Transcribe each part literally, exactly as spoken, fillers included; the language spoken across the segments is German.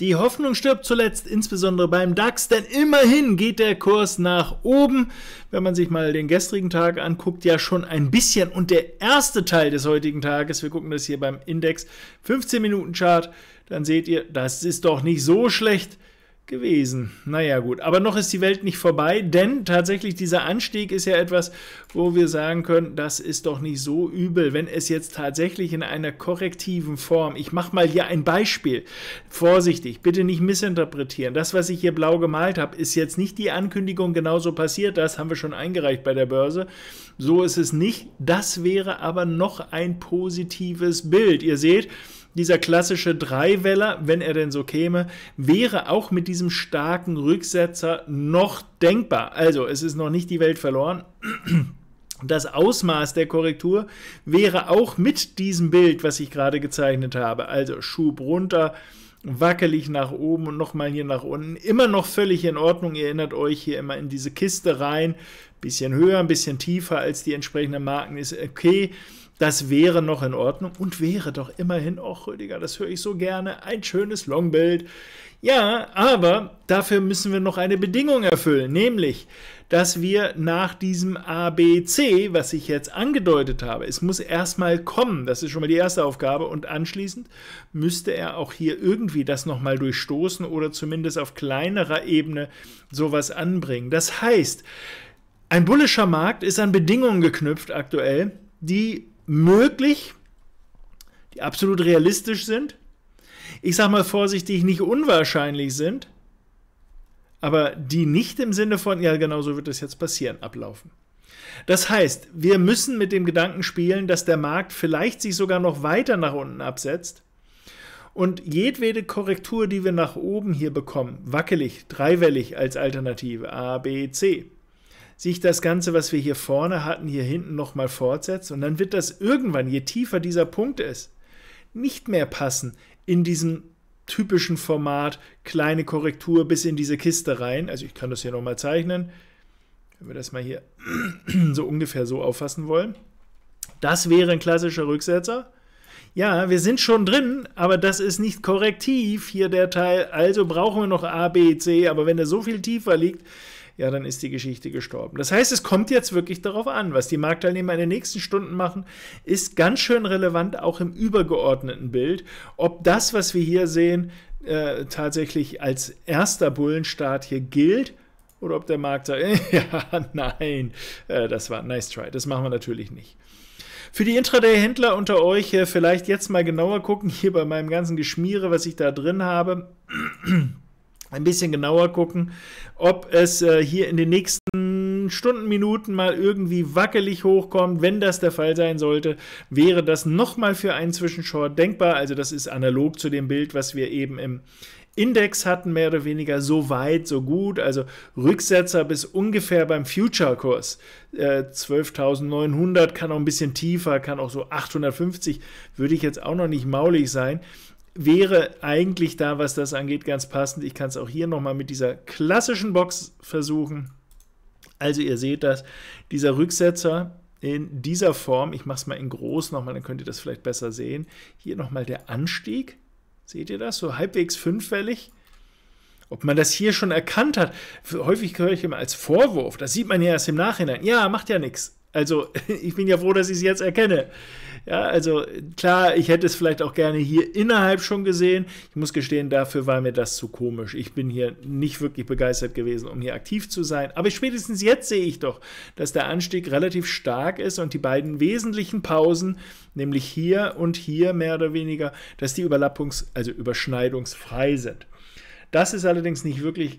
Die Hoffnung stirbt zuletzt, insbesondere beim DAX, denn immerhin geht der Kurs nach oben. Wenn man sich mal den gestrigen Tag anguckt, ja schon ein bisschen. Und der erste Teil des heutigen Tages, wir gucken das hier beim Index, fünfzehn Minuten Chart, dann seht ihr, das ist doch nicht so schlecht gewesen. Naja gut, aber noch ist die Welt nicht vorbei, denn tatsächlich dieser Anstieg ist ja etwas, wo wir sagen können, das ist doch nicht so übel, wenn es jetzt tatsächlich in einer korrektiven Form, ich mache mal hier ein Beispiel, vorsichtig, bitte nicht missinterpretieren, das, was ich hier blau gemalt habe, ist jetzt nicht die Ankündigung, genauso passiert das, haben wir schon eingereicht bei der Börse, so ist es nicht, das wäre aber noch ein positives Bild, ihr seht, dieser klassische Dreiweller, wenn er denn so käme, wäre auch mit diesem starken Rücksetzer noch denkbar. Also es ist noch nicht die Welt verloren. Das Ausmaß der Korrektur wäre auch mit diesem Bild, was ich gerade gezeichnet habe, also Schub runter, wackelig nach oben und nochmal hier nach unten, immer noch völlig in Ordnung, ihr erinnert euch hier immer in diese Kiste rein, bisschen höher, ein bisschen tiefer als die entsprechenden Marken ist okay, das wäre noch in Ordnung und wäre doch immerhin, auch Rüdiger, das höre ich so gerne, ein schönes Long-Bild. Ja, aber dafür müssen wir noch eine Bedingung erfüllen, nämlich, dass wir nach diesem A B C, was ich jetzt angedeutet habe, es muss erstmal kommen, das ist schon mal die erste Aufgabe, und anschließend müsste er auch hier irgendwie das nochmal durchstoßen oder zumindest auf kleinerer Ebene sowas anbringen. Das heißt, ein bullischer Markt ist an Bedingungen geknüpft aktuell, die möglich, die absolut realistisch sind, ich sage mal vorsichtig, nicht unwahrscheinlich sind, aber die nicht im Sinne von, ja genau so wird das jetzt passieren, ablaufen. Das heißt, wir müssen mit dem Gedanken spielen, dass der Markt vielleicht sich sogar noch weiter nach unten absetzt und jedwede Korrektur, die wir nach oben hier bekommen, wackelig, dreiwellig als Alternative, A, B, C, sich das Ganze, was wir hier vorne hatten, hier hinten nochmal fortsetzt und dann wird das irgendwann, je tiefer dieser Punkt ist, nicht mehr passen in diesem typischen Format, kleine Korrektur bis in diese Kiste rein. Also ich kann das hier nochmal zeichnen, wenn wir das mal hier so ungefähr so auffassen wollen. Das wäre ein klassischer Rücksetzer. Ja, wir sind schon drin, aber das ist nicht korrektiv hier der Teil. Also brauchen wir noch A, B, C, aber wenn er so viel tiefer liegt, ja, dann ist die Geschichte gestorben. Das heißt, es kommt jetzt wirklich darauf an, was die Marktteilnehmer in den nächsten Stunden machen, ist ganz schön relevant, auch im übergeordneten Bild, ob das, was wir hier sehen, äh, tatsächlich als erster Bullenstart hier gilt oder ob der Markt sagt, äh, ja, nein, äh, das war ein nice try, das machen wir natürlich nicht. Für die Intraday-Händler unter euch äh, vielleicht jetzt mal genauer gucken, hier bei meinem ganzen Geschmiere, was ich da drin habe, ein bisschen genauer gucken, ob es äh, hier in den nächsten Stunden, Minuten mal irgendwie wackelig hochkommt. Wenn das der Fall sein sollte, wäre das nochmal für einen Zwischenshort denkbar. Also das ist analog zu dem Bild, was wir eben im Index hatten, mehr oder weniger, so weit, so gut. Also Rücksetzer bis ungefähr beim Future-Kurs. Äh, zwölftausendneunhundert, kann auch ein bisschen tiefer, kann auch so achthundertfünfzig, würde ich jetzt auch noch nicht maulig sein. Wäre eigentlich da, was das angeht, ganz passend. Ich kann es auch hier nochmal mit dieser klassischen Box versuchen. Also ihr seht das, dieser Rücksetzer in dieser Form, ich mache es mal in groß nochmal, dann könnt ihr das vielleicht besser sehen. Hier nochmal der Anstieg, seht ihr das, so halbwegs fünfwellig. Ob man das hier schon erkannt hat, häufig höre ich immer als Vorwurf, das sieht man ja erst im Nachhinein. Ja, macht ja nichts. Also ich bin ja froh, dass ich es jetzt erkenne. Ja, also klar, ich hätte es vielleicht auch gerne hier innerhalb schon gesehen. Ich muss gestehen, dafür war mir das zu komisch. Ich bin hier nicht wirklich begeistert gewesen, um hier aktiv zu sein. Aber spätestens jetzt sehe ich doch, dass der Anstieg relativ stark ist und die beiden wesentlichen Pausen, nämlich hier und hier mehr oder weniger, dass die Überlappungs-, also überschneidungsfrei sind. Das ist allerdings nicht wirklich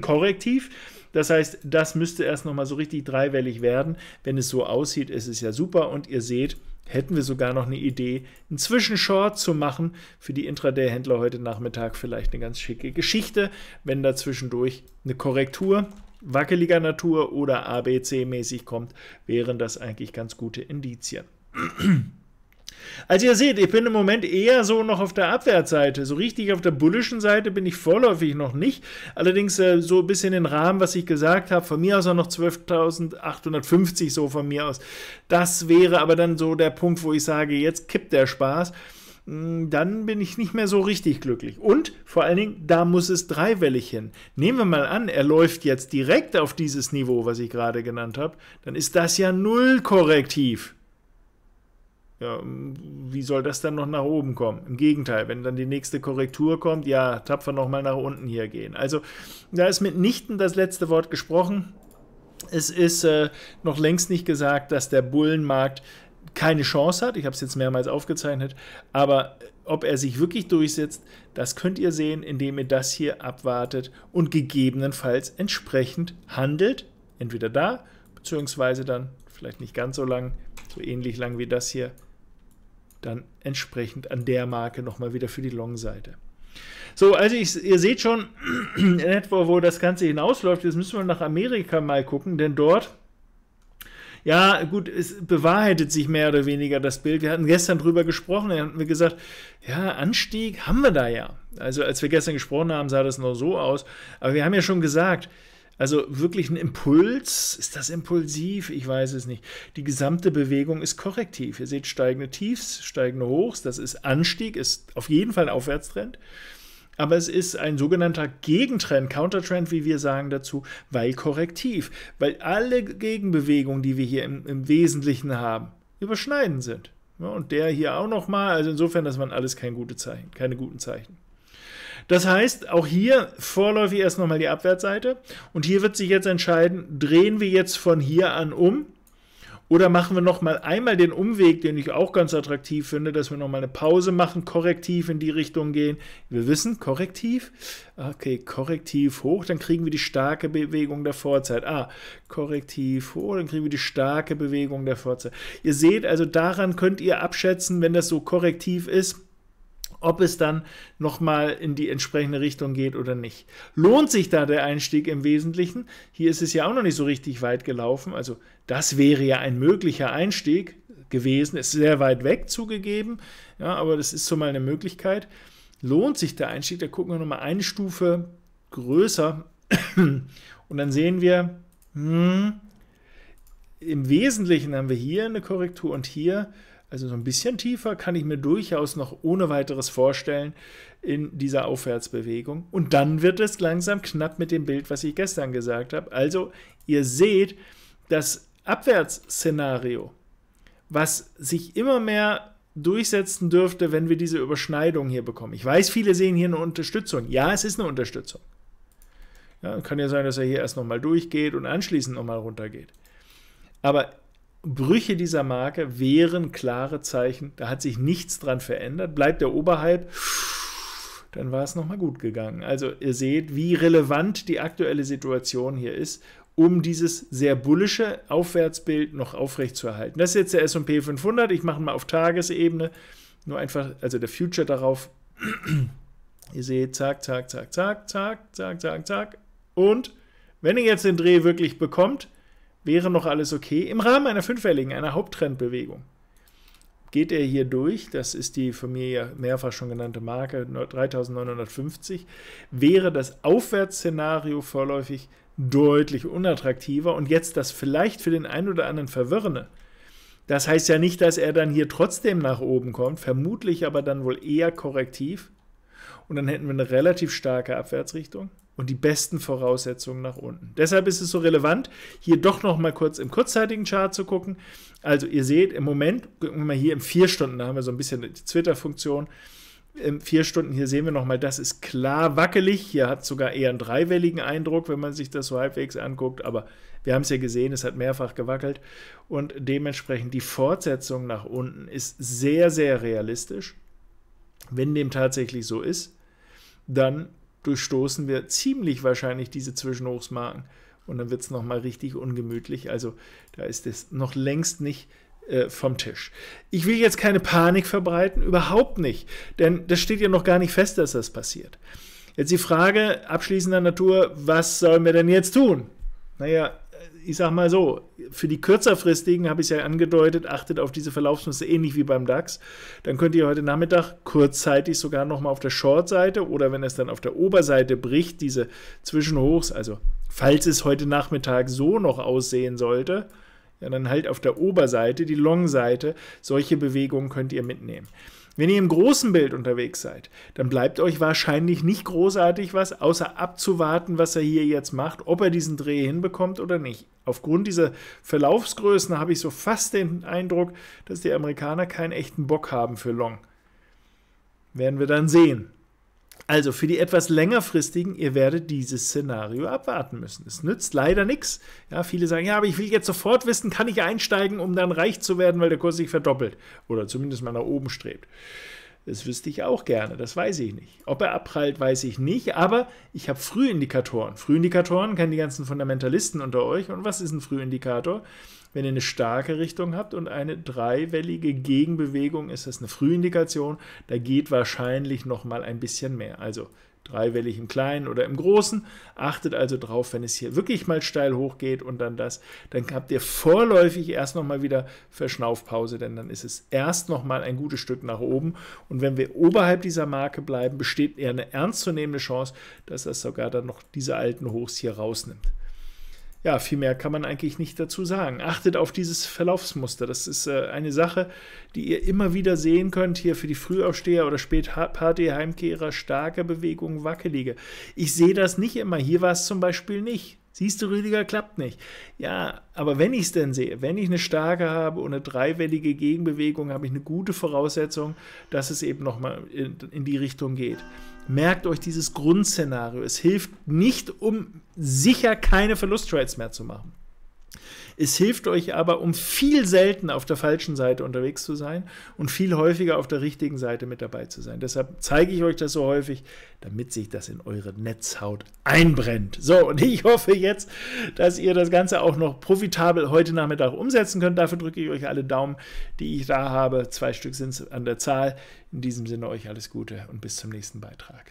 korrektiv. Das heißt, das müsste erst nochmal so richtig dreiwellig werden. Wenn es so aussieht, ist es ja super. Und ihr seht, hätten wir sogar noch eine Idee, einen Zwischenshort zu machen. Für die Intraday-Händler heute Nachmittag vielleicht eine ganz schicke Geschichte, wenn da zwischendurch eine Korrektur wackeliger Natur oder A B C-mäßig kommt, wären das eigentlich ganz gute Indizien. Also ihr seht, ich bin im Moment eher so noch auf der Abwärtsseite, so richtig auf der bullischen Seite bin ich vorläufig noch nicht, allerdings äh, so ein bisschen den Rahmen, was ich gesagt habe, von mir aus auch noch zwölftausendachthundertfünfzig, so von mir aus, das wäre aber dann so der Punkt, wo ich sage, jetzt kippt der Spaß. dann bin ich nicht mehr so richtig glücklich. Und vor allen Dingen, da muss es dreiwellig hin. Nehmen wir mal an, er läuft jetzt direkt auf dieses Niveau, was ich gerade genannt habe, dann ist das ja null korrektiv. Ja, wie soll das dann noch nach oben kommen? Im Gegenteil, wenn dann die nächste Korrektur kommt, ja, tapfer nochmal nach unten hier gehen. Also da ist mitnichten das letzte Wort gesprochen. Es ist äh, noch längst nicht gesagt, dass der Bullenmarkt keine Chance hat, ich habe es jetzt mehrmals aufgezeichnet, aber ob er sich wirklich durchsetzt, das könnt ihr sehen, indem ihr das hier abwartet und gegebenenfalls entsprechend handelt, entweder da, beziehungsweise dann, vielleicht nicht ganz so lang, so ähnlich lang wie das hier, dann entsprechend an der Marke nochmal wieder für die Long-Seite. So, also ich, ihr seht schon in etwa, wo das Ganze hinausläuft, jetzt müssen wir nach Amerika mal gucken, denn dort... Ja, gut, es bewahrheitet sich mehr oder weniger das Bild. Wir hatten gestern drüber gesprochen, dann hatten wir gesagt, ja, Anstieg haben wir da ja. Also als wir gestern gesprochen haben, sah das noch so aus. Aber wir haben ja schon gesagt, also wirklich ein Impuls, ist das impulsiv? Ich weiß es nicht. Die gesamte Bewegung ist korrektiv. Ihr seht steigende Tiefs, steigende Hochs, das ist Anstieg, ist auf jeden Fall ein Aufwärtstrend. Aber es ist ein sogenannter Gegentrend, Countertrend, wie wir sagen dazu, weil korrektiv, weil alle Gegenbewegungen, die wir hier im, im Wesentlichen haben, überschneidend sind. Ja, und der hier auch nochmal, also insofern, das waren alles kein gute Zeichen, keine guten Zeichen. Das heißt, auch hier vorläufig erst nochmal die Abwärtsseite und hier wird sich jetzt entscheiden, drehen wir jetzt von hier an um oder machen wir nochmal einmal den Umweg, den ich auch ganz attraktiv finde, dass wir nochmal eine Pause machen, korrektiv in die Richtung gehen. Wir wissen, korrektiv, okay, korrektiv hoch, dann kriegen wir die starke Bewegung der Vorzeit. Ah, korrektiv hoch, dann kriegen wir die starke Bewegung der Vorzeit. Ihr seht, also daran könnt ihr abschätzen, wenn das so korrektiv ist, ob es dann nochmal in die entsprechende Richtung geht oder nicht. Lohnt sich da der Einstieg im Wesentlichen? Hier ist es ja auch noch nicht so richtig weit gelaufen. Also das wäre ja ein möglicher Einstieg gewesen. Ist sehr weit weg zugegeben, ja, aber das ist so mal eine Möglichkeit. Lohnt sich der Einstieg? Da gucken wir nochmal eine Stufe größer und dann sehen wir, hm, im Wesentlichen haben wir hier eine Korrektur und hier, also so ein bisschen tiefer kann ich mir durchaus noch ohne weiteres vorstellen in dieser Aufwärtsbewegung. Und dann wird es langsam knapp mit dem Bild, was ich gestern gesagt habe. Also ihr seht, das Abwärtsszenario, was sich immer mehr durchsetzen dürfte, wenn wir diese Überschneidung hier bekommen. Ich weiß, viele sehen hier eine Unterstützung. Ja, es ist eine Unterstützung. Ja, kann ja sein, dass er hier erst nochmal durchgeht und anschließend nochmal runtergeht. Aber Brüche dieser Marke wären klare Zeichen, da hat sich nichts dran verändert, bleibt der oberhalb, dann war es nochmal gut gegangen. Also ihr seht, wie relevant die aktuelle Situation hier ist, um dieses sehr bullische Aufwärtsbild noch aufrechtzuerhalten. Das ist jetzt der S und P fünfhundert, ich mache mal auf Tagesebene, nur einfach, also der Future darauf, ihr seht, zack, zack, zack, zack, zack, zack, zack, zack, und wenn ihr jetzt den Dreh wirklich bekommt, wäre noch alles okay. Im Rahmen einer fünfwelligen, einer Haupttrendbewegung geht er hier durch, das ist die von mir ja mehrfach schon genannte Marke, dreitausendneunhundertfünfzig, wäre das Aufwärtsszenario vorläufig deutlich unattraktiver. Und jetzt das vielleicht für den einen oder anderen Verwirrende. Das heißt ja nicht, dass er dann hier trotzdem nach oben kommt, vermutlich aber dann wohl eher korrektiv. Und dann hätten wir eine relativ starke Abwärtsrichtung und die besten Voraussetzungen nach unten. Deshalb ist es so relevant, hier doch noch mal kurz im kurzzeitigen Chart zu gucken. Also ihr seht, im Moment, gucken wir mal hier im vier Stunden, da haben wir so ein bisschen die Twitter-Funktion, im vier Stunden hier sehen wir noch mal, das ist klar wackelig, hier hat es sogar eher einen dreiwelligen Eindruck, wenn man sich das so halbwegs anguckt, aber wir haben es ja gesehen, es hat mehrfach gewackelt und dementsprechend die Fortsetzung nach unten ist sehr, sehr realistisch. Wenn dem tatsächlich so ist, dann durchstoßen wir ziemlich wahrscheinlich diese Zwischenhochsmarken und dann wird es nochmal richtig ungemütlich. Also da ist es noch längst nicht äh, vom Tisch. Ich will jetzt keine Panik verbreiten, überhaupt nicht, denn das steht ja noch gar nicht fest, dass das passiert. Jetzt die Frage abschließender Natur, was sollen wir denn jetzt tun? Naja, ich sag mal so, für die kürzerfristigen habe ich es ja angedeutet, achtet auf diese Verlaufsmuster ähnlich wie beim DAX. Dann könnt ihr heute Nachmittag kurzzeitig sogar nochmal auf der Short-Seite oder wenn es dann auf der Oberseite bricht, diese Zwischenhochs, also falls es heute Nachmittag so noch aussehen sollte, ja, dann halt auf der Oberseite, die Long-Seite, solche Bewegungen könnt ihr mitnehmen. Wenn ihr im großen Bild unterwegs seid, dann bleibt euch wahrscheinlich nicht großartig was, außer abzuwarten, was er hier jetzt macht, ob er diesen Dreh hinbekommt oder nicht. Aufgrund dieser Verlaufsgrößen habe ich so fast den Eindruck, dass die Amerikaner keinen echten Bock haben für Long. Werden wir dann sehen. Also für die etwas längerfristigen, ihr werdet dieses Szenario abwarten müssen. Es nützt leider nichts. Ja, viele sagen, ja, aber ich will jetzt sofort wissen, kann ich einsteigen, um dann reich zu werden, weil der Kurs sich verdoppelt oder zumindest mal nach oben strebt. Das wüsste ich auch gerne, das weiß ich nicht. Ob er abprallt, weiß ich nicht, aber ich habe Frühindikatoren. Frühindikatoren kennen die ganzen Fundamentalisten unter euch. Und was ist ein Frühindikator? Wenn ihr eine starke Richtung habt und eine dreiwellige Gegenbewegung, ist das eine Frühindikation. Da geht wahrscheinlich noch mal ein bisschen mehr. Also dreiwellig im Kleinen oder im Großen. Achtet also drauf, wenn es hier wirklich mal steil hochgeht und dann das, dann habt ihr vorläufig erst nochmal wieder Verschnaufpause, denn dann ist es erst nochmal ein gutes Stück nach oben. Und wenn wir oberhalb dieser Marke bleiben, besteht eher eine ernstzunehmende Chance, dass das sogar dann noch diese alten Hochs hier rausnimmt. Ja, viel mehr kann man eigentlich nicht dazu sagen. Achtet auf dieses Verlaufsmuster. Das ist äh, eine Sache, die ihr immer wieder sehen könnt, hier für die Frühaufsteher oder Spätparty-Heimkehrer, starke Bewegungen, wackelige. Ich sehe das nicht immer. Hier war es zum Beispiel nicht. Siehst du, Rüdiger, klappt nicht. Ja, aber wenn ich es denn sehe, wenn ich eine starke habe und eine dreiwellige Gegenbewegung, habe ich eine gute Voraussetzung, dass es eben nochmal in, in die Richtung geht. Merkt euch dieses Grundszenario. Es hilft nicht, um sicher keine Verlusttrades mehr zu machen. Es hilft euch aber, um viel seltener auf der falschen Seite unterwegs zu sein und viel häufiger auf der richtigen Seite mit dabei zu sein. Deshalb zeige ich euch das so häufig, damit sich das in eure Netzhaut einbrennt. So, und ich hoffe jetzt, dass ihr das Ganze auch noch profitabel heute Nachmittag umsetzen könnt. Dafür drücke ich euch alle Daumen, die ich da habe. Zwei Stück sind es an der Zahl. In diesem Sinne euch alles Gute und bis zum nächsten Beitrag.